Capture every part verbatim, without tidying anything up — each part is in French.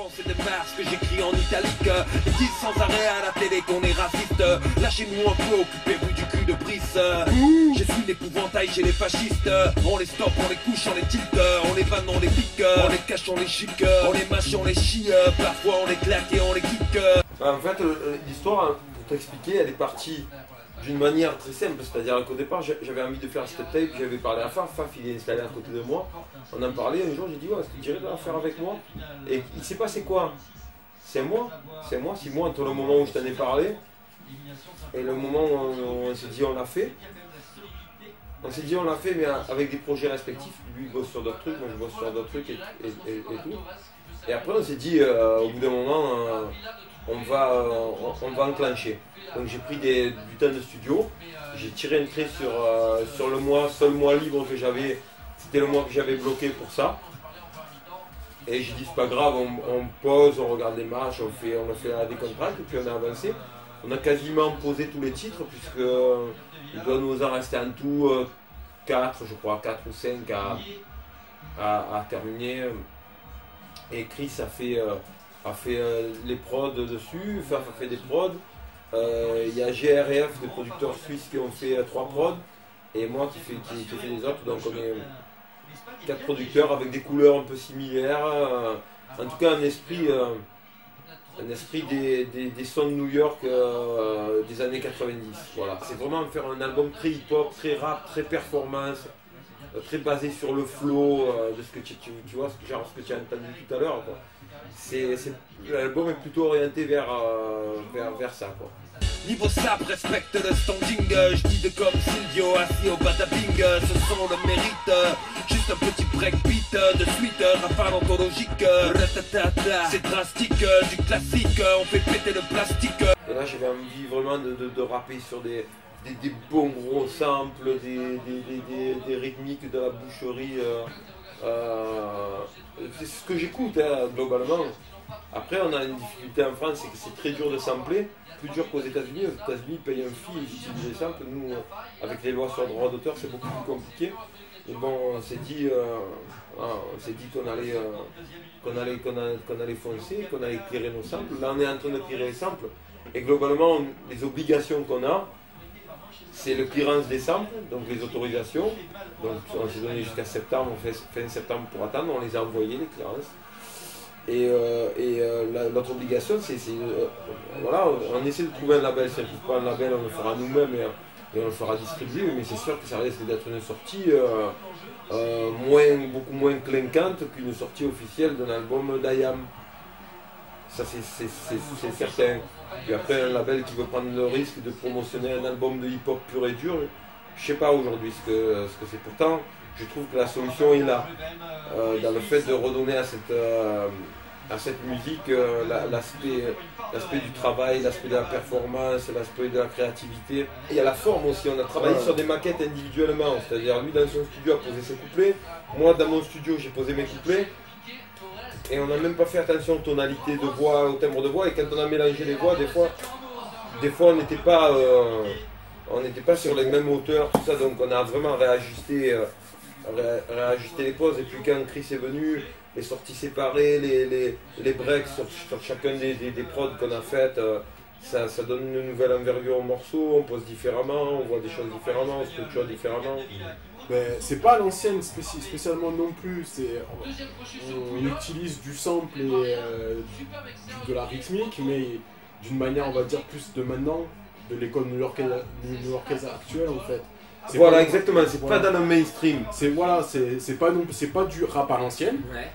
France et des masques que j'écris en italique. Ils disent sans arrêt à la télé qu'on est raciste. Lâchez-nous un peu, occupez-vous du cul de Brice. Je suis l'épouvantail chez les fascistes. On les stoppe, on les couche, on les tilte. On les vanne, on les pique. On les cache, on les chique. On les mâche, on les chie. Parfois on les claque et on les kick. En fait, l'histoire, pour t'expliquer, elle est partie d'une manière très simple, c'est-à-dire qu'au départ j'avais envie de faire cette tape, j'avais parlé à Faf, Faf il est installé à côté de moi, on en parlait, un jour j'ai dit ouais, est-ce que tu dirais de la faire avec moi? Et il s'est passé quoi? C'est moi, c'est moi, c'est moi entre le moment où je t'en ai parlé et le moment où on s'est dit on l'a fait. On s'est dit on l'a fait mais avec des projets respectifs, lui il bosse sur d'autres trucs, moi je bosse sur d'autres trucs et, et, et, et tout. Et après on s'est dit euh, au bout d'un moment, euh, On va, euh, on, on va enclencher. Donc j'ai pris des, du temps de studio, j'ai tiré une craie sur, euh, sur le mois, seul mois libre que j'avais, c'était le mois que j'avais bloqué pour ça. Et j'ai dit c'est pas grave, on, on pose, on regarde les matchs, on fait, on a fait des contrats et puis on a avancé. On a quasiment posé tous les titres puisque il doit nous en rester en tout euh, quatre, je crois, quatre ou cinq à, à, à terminer. Et Chris a fait... Euh, a fait euh, les prods dessus, Faf a fait des prods, il euh, y a G R F, des producteurs suisses qui ont fait euh, trois prods, et moi qui fais, qui, qui fais les autres, donc on est quatre producteurs avec des couleurs un peu similaires, euh, en tout cas un esprit, euh, un esprit des, des, des sons de New York euh, des années quatre-vingt-dix, voilà. C'est vraiment faire un album très hip-hop, très rap, très performance, très basé sur le flow euh, de ce que tu, tu, tu vois, genre ce que tu as entendu tout à l'heure. L'album est plutôt orienté vers, euh, vers, vers ça. Quoi. Niveau sap, respecte le standing. Je dis de comme Silvio, assis au bataping. Ce sont le mérite. Juste un petit breakbeat de suite. Rafale ontologique. C'est drastique, du classique. On fait péter le plastique. Et là, j'avais envie vraiment de, de, de rapper sur des. Des, des bons gros samples, des, des, des, des, des rythmiques de la boucherie. Euh, euh, c'est ce que j'écoute hein, globalement. Après, on a une difficulté en France, c'est que c'est très dur de sampler, plus dur qu'aux États-Unis. Aux États-Unis, ils payent un fee, ils utilisent des samples. Nous, avec les lois sur le droit d'auteur, c'est beaucoup plus compliqué. Et bon, on s'est dit euh, on s'est dit qu'on allait, euh, qu'on allait, qu'on allait, qu'on allait foncer, qu'on allait tirer nos samples. Là, on est en train de tirer les samples. Et globalement, les obligations qu'on a, c'est le clearance des samples, donc les autorisations. Donc on s'est donné jusqu'à septembre, on fait fin septembre pour attendre, on les a envoyés les clearances. Et, euh, et euh, l'autre obligation, c'est euh, voilà, on essaie de trouver un label. Si on ne trouve pas un label, on le fera nous-mêmes et, et on le fera distribuer. Mais c'est sûr que ça risque d'être une sortie euh, euh, moins, beaucoup moins clinquante qu'une sortie officielle d'un album d'I A M. Ça c'est certain. Puis après un label qui veut prendre le risque de promotionner un album de hip-hop pur et dur, je sais pas aujourd'hui ce que ce que c'est. Pourtant, je trouve que la solution est là, euh, dans le fait de redonner à cette, euh, à cette musique euh, l'aspect l'aspect du travail, l'aspect de la performance, l'aspect de la créativité. Il y a la forme aussi, on a travaillé sur des maquettes individuellement, c'est-à-dire lui dans son studio a posé ses couplets, moi dans mon studio j'ai posé mes couplets. Et on n'a même pas fait attention aux tonalités de voix, au timbre de voix. Et quand on a mélangé les voix, des fois, des fois on n'était pas, euh, on n'était pas sur les mêmes hauteurs, tout ça. Donc on a vraiment réajusté, euh, ré réajusté les poses. Et puis quand Chris est venu, les sorties séparées, les, les, les breaks sur, sur chacun des, des, des prods qu'on a faites, euh, ça, ça donne une nouvelle envergure au morceau. On pose différemment, on voit des choses différemment, on structure différemment. C'est pas à l'ancienne spécialement non plus, on, on utilise du sample et euh, de la rythmique, mais d'une manière on va dire plus de maintenant, de l'école new-yorkaise actuelle en fait. Voilà pas, exactement, c'est voilà, pas dans le mainstream. C'est voilà, c'est pas, pas du rap à l'ancienne, ouais.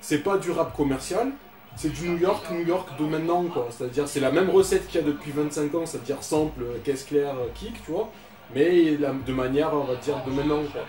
C'est pas du rap commercial, c'est du New York, New York de maintenant quoi. C'est-à-dire c'est la même recette qu'il y a depuis vingt-cinq ans, c'est-à-dire sample, caisse claire, kick, tu vois. Mais de manière, on va dire, de maintenant, quoi.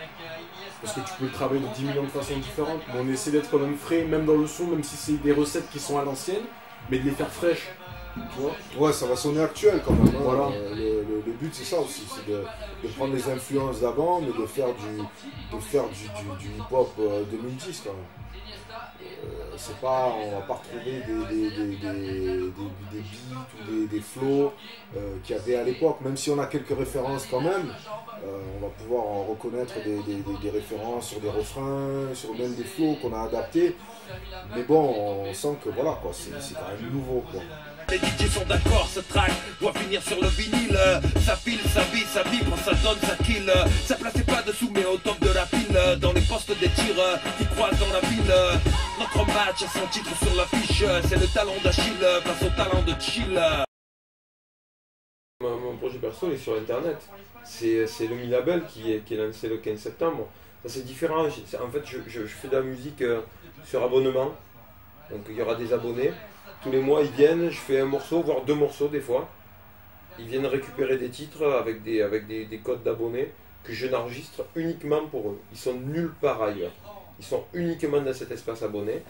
Parce que tu peux le travailler de dix millions de façons différentes. Mais on essaie d'être quand même frais, même dans le son, même si c'est des recettes qui sont à l'ancienne, mais de les faire fraîches, tu vois. Ouais, ça va sonner actuel quand même. Hein. Voilà. Le, le, le but, c'est ça aussi, c'est de, de prendre les influences d'avant, mais de faire du, de faire du, du, du hip-hop deux mille dix, quand même. Euh, c'est pas, on va pas retrouver des, des, des, des, des, des beats ou des, des flows euh, qu'il y avait à l'époque, même si on a quelques références quand même, euh, on va pouvoir en reconnaître des, des, des, des références sur des refrains, sur même des flows qu'on a adaptés, mais bon, on sent que voilà, quoi, c'est quand même nouveau, quoi. Les D J sont d'accord, ce track doit finir sur le vinyle. Ça file, ça vit, ça vibre, ça donne, ça kill. Ça plaçait pas dessous mais au top de la pile. Dans les postes des tirs qui croisent dans la ville. Notre match a son titre sur l'affiche. C'est le talent d'Achille face au talent de Chill. Mon projet perso est sur internet. C'est le Mi Label qui est, qui est lancé le quinze septembre. Ça c'est différent. En fait je, je, je fais de la musique sur abonnement. Donc il y aura des abonnés. Tous les mois, ils viennent, je fais un morceau, voire deux morceaux des fois. Ils viennent récupérer des titres avec des, avec des, des codes d'abonnés que je n'enregistre uniquement pour eux. Ils sont nulle part ailleurs. Ils sont uniquement dans cet espace abonné.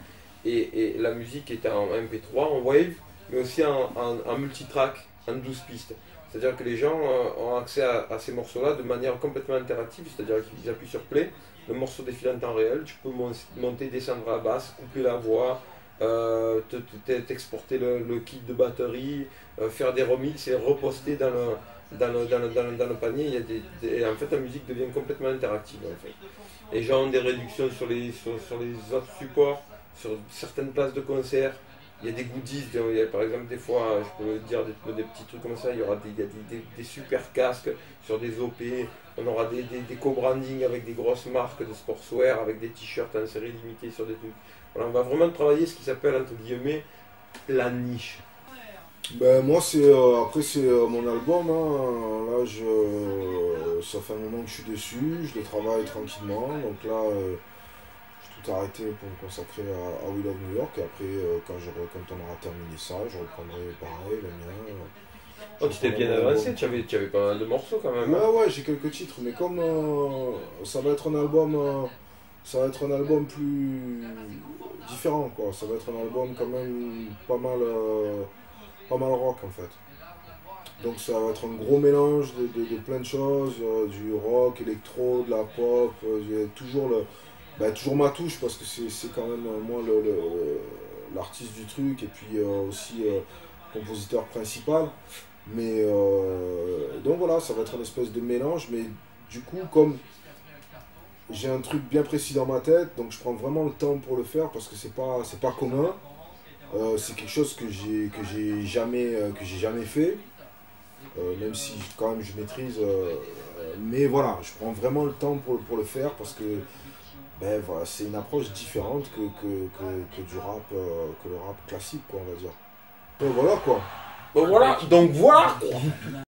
Et, et la musique est en M P trois, en wave, mais aussi en, en, en multitrack, en douze pistes. C'est-à-dire que les gens ont accès à, à ces morceaux-là de manière complètement interactive, c'est-à-dire qu'ils appuient sur play, le morceau défile en temps réel, tu peux monter, descendre à la basse, couper la voix, Euh, t'exporter te, te, le, le kit de batterie, euh, faire des remixes et reposter dans le, dans le, dans le, dans le, dans le panier. Il y a des, des, en fait, la musique devient complètement interactive. En fait. Les gens ont des réductions sur les, sur, sur les autres supports, sur certaines places de concert. Il y a des goodies, il y a, par exemple, des fois, je peux dire des, des petits trucs comme ça, il y aura des, il y a des, des, des super casques sur des O P, on aura des, des, des co-branding avec des grosses marques de sportswear, avec des t-shirts en série limitée sur des trucs. Voilà, on va vraiment travailler ce qui s'appelle, entre guillemets, la niche. Ben, moi, c'est euh, après, c'est euh, mon album. Hein. Là, je, euh, ça fait un moment que je suis dessus, je le travaille tranquillement. Donc là, euh, j'ai tout arrêté pour me consacrer à, à We Love New York. Et après, euh, quand, je, quand on aura terminé ça, je reprendrai pareil, le mien. Oh, tu t'es bien avancé, tu avais, tu avais pas mal de morceaux quand même. Ouais, hein. Ouais, j'ai quelques titres, mais comme euh, ça va être un album. Euh, Ça va être un album plus différent, quoi. Ça va être un album quand même pas mal, euh, pas mal rock, en fait. Donc ça va être un gros mélange de, de, de plein de choses, euh, du rock, électro, de la pop. Euh, toujours, le, bah, toujours ma touche, parce que c'est quand même euh, moi l'artiste du truc, et puis euh, aussi euh, compositeur principal. Mais euh, donc voilà, ça va être une espèce de mélange, mais du coup, comme... j'ai un truc bien précis dans ma tête, donc je prends vraiment le temps pour le faire parce que c'est pas c'est pas commun. Euh, c'est quelque chose que j'ai que j'ai jamais euh, que j'ai jamais fait, euh, même si quand même je maîtrise. Euh, mais voilà, je prends vraiment le temps pour pour le faire parce que ben voilà, c'est une approche différente que que, que, que du rap euh, que le rap classique, quoi, on va dire. Donc voilà, quoi. Donc voilà, donc voilà.